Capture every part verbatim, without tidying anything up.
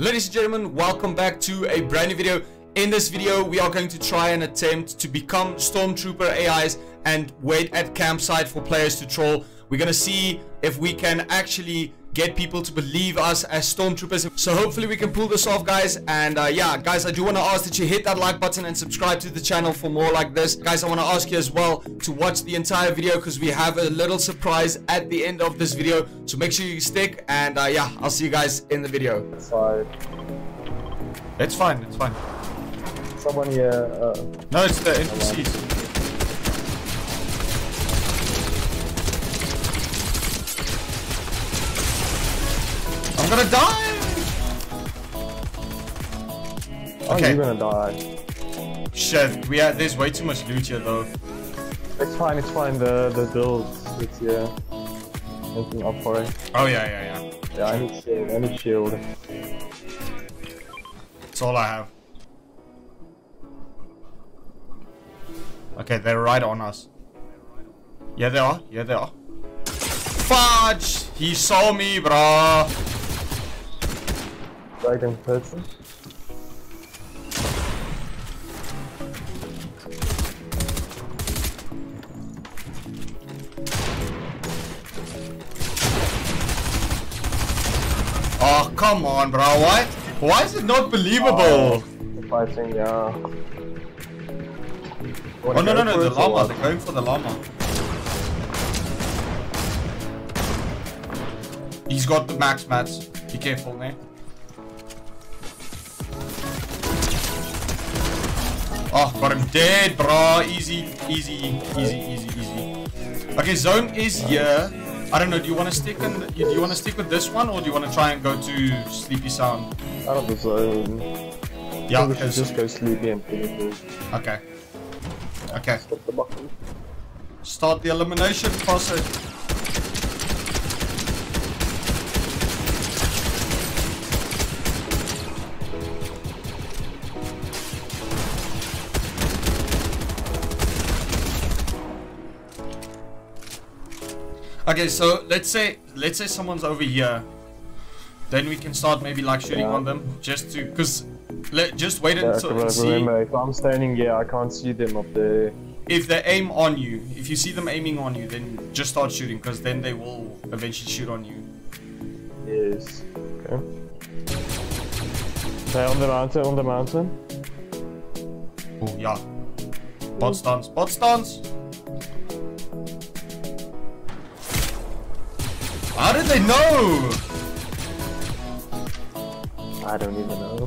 Ladies and gentlemen, welcome back to a brand new video. In this video, we are going to try and attempt to become Stormtrooper A Is and wait at campsite for players to troll. We're going to see if we can actually get people to believe us as Stormtroopers. So hopefully we can pull this off, guys. And uh, yeah, guys, I do want to ask that you hit that like button and subscribe to the channel for more like this. Guys, I want to ask you as well to watch the entire video because we have a little surprise at the end of this video. So make sure you stick. And uh, yeah, I'll see you guys in the video. Sorry. It's fine. It's fine. Someone here. Uh, no, it's the N P Cs. I'm gonna die! Oh, okay. You're gonna die. Shit, we are, there's way too much loot here though. It's fine, it's fine, the, the build, it's yeah. Making up for it. Oh yeah, yeah, yeah. Yeah, I need shield, I need shield. That's all I have. Okay, they're right on us. Yeah, they are, yeah, they are. Fudge! He saw me, bro. Right in person. Oh, come on, bro. Why? Why is it not believable? Oh, fighting, yeah. Oh, no, no, no. The llama. They're going for the llama. He's got the max mats. Be careful, man. Oh, got him dead, bro. Easy, easy, easy, easy, easy. Okay, zone is here. I don't know. Do you want to stick in? The, do you want to stick with this one, or do you want to try and go to Sleepy Sound? Out of the zone. Yeah, we should just go Sleepy and Pinnacle. Okay. Okay. Stop the button. Start the elimination process. Okay, so let's say let's say someone's over here, then we can start maybe like shooting yeah. on them just to, cause let just wait yeah, until remember, see. Remember, if I'm standing here, I can't see them up there. If they aim on you, if you see them aiming on you, then just start shooting, cause then they will eventually shoot on you. Yes. Okay. They're on the mountain. On the mountain. Oh yeah. Bot stance. Bot stance. How did they know? I don't even know.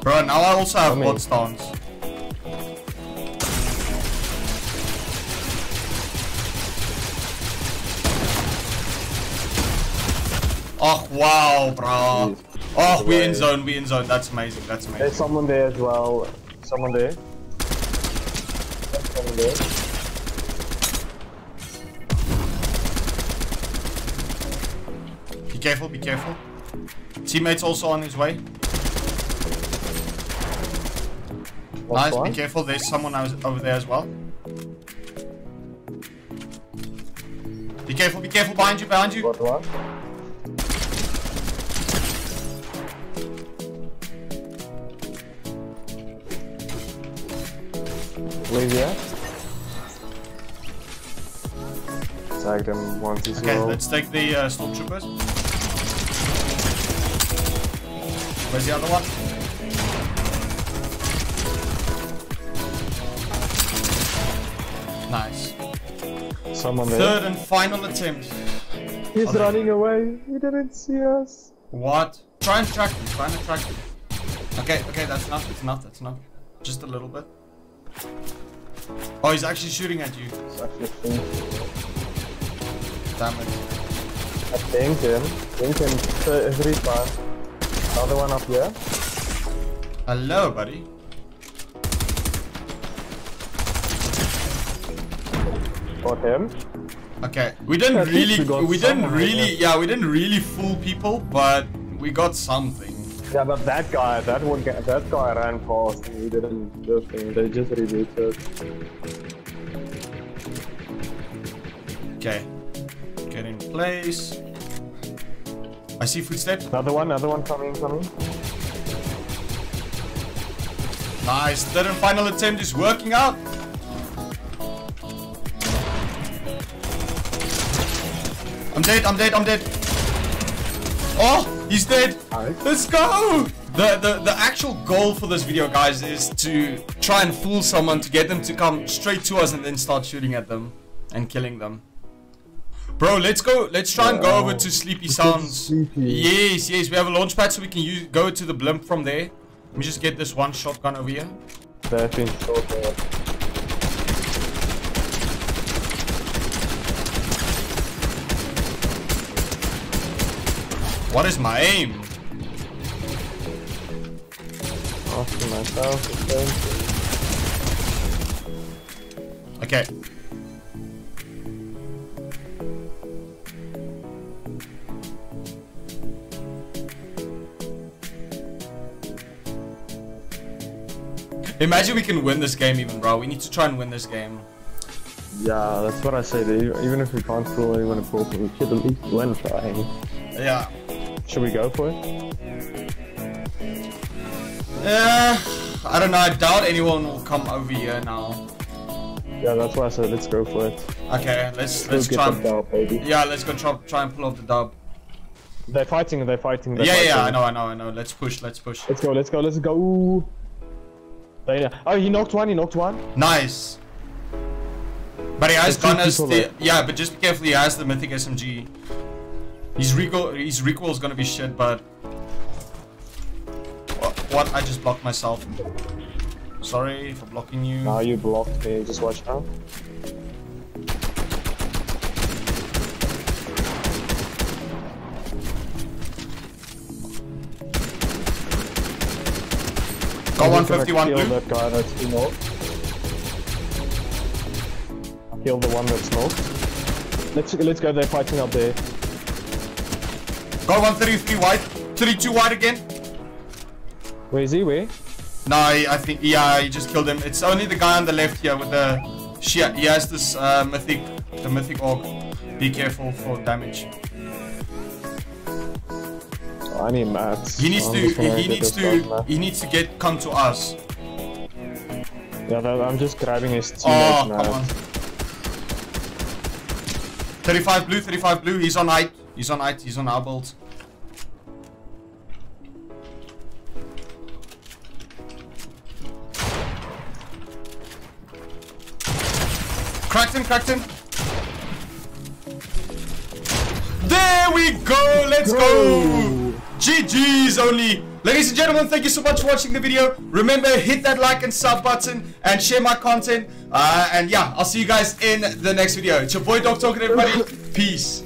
Bro, now I also have bot stance. Oh, wow, bro. Oh, we in zone, we in zone. That's amazing, that's amazing. There's someone there as well. Someone there. There. Be careful, be careful. Teammate's also on his way. What's nice, one? Be careful, there's someone over there as well. Be careful, be careful, behind you, behind you. What, what? Where's he at? Tag them once as well. Okay, let's take the uh, Stormtroopers. Where's the other one? Nice. Someone there. Third and final attempt. He's oh, running no. away. He didn't see us. What? Try and track him. Try and track him. Okay, okay, that's enough. It's enough. That's enough. Just a little bit. Oh, he's actually shooting at you. Damn it. I pinged him. Pinged him three times. Another one up here. Hello, buddy. Got him. Okay, we didn't really, we didn't really, yeah, we didn't really fool people, but we got something. Yeah, but that guy, that one, guy, that guy ran fast and he didn't do anything. They just rebooted. Okay. Get in place. I see footsteps. Another one, another one coming, coming. Nice. Third and final attempt is working out. I'm dead, I'm dead, I'm dead. Oh, he's dead. Right. Let's go. The, the, the actual goal for this video, guys, is to try and fool someone to get them to come straight to us and then start shooting at them and killing them. Bro, let's go. Let's try and go over to Sleepy Sounds. Sleepy. Yes, yes. We have a launch pad so we can use, go to the blimp from there. Let me just get this one shotgun over here. thirteen shotgun. What is my aim? After myself, okay. Imagine we can win this game even, bro. We need to try and win this game. Yeah, that's what I say, dude. Even if we can't pull anyone to pull, we should at least win trying. Yeah. Should we go for it? Yeah, uh, I don't know. I doubt anyone will come over here now. Yeah, that's why I said let's go for it. Okay, let's let's, let's try and dub, baby. Yeah, let's go try, try and pull off the dub. They're fighting. They're fighting. They're yeah, fighting. yeah. I know. I know. I know. Let's push. Let's push. Let's go. Let's go. Let's go. Oh, he knocked one. He knocked one. Nice. But he has gun as the yeah. But just be careful. He has the mythic S M G. His recoil. His recoil is gonna be shit, but. What? I just blocked myself. Sorry for blocking you. Now you blocked me. Just watch out. Got one fifty-one blue. That guy that's smoked. Kill the one that's smoked. Let's let's go. They're fighting up there. Got one thirty-three white. thirty-two white again. Where is he? Where? No, I think, yeah, he just killed him. It's only the guy on the left here with the... She, he has this uh, mythic, the mythic orc. Be careful for damage. I need mats. He needs I'm to, he needs to, he needs to get, come to us. Yeah, that, I'm just grabbing his teammate now. Oh, come on. thirty-five blue, thirty-five blue, he's on height. He's on height, he's on our build. Cracked him, cracked him. There we go. Let's go. G G's only. Ladies and gentlemen, thank you so much for watching the video. Remember, hit that like and sub button and share my content. Uh, and yeah, I'll see you guys in the next video. It's your boy Doc Talking, everybody. Peace.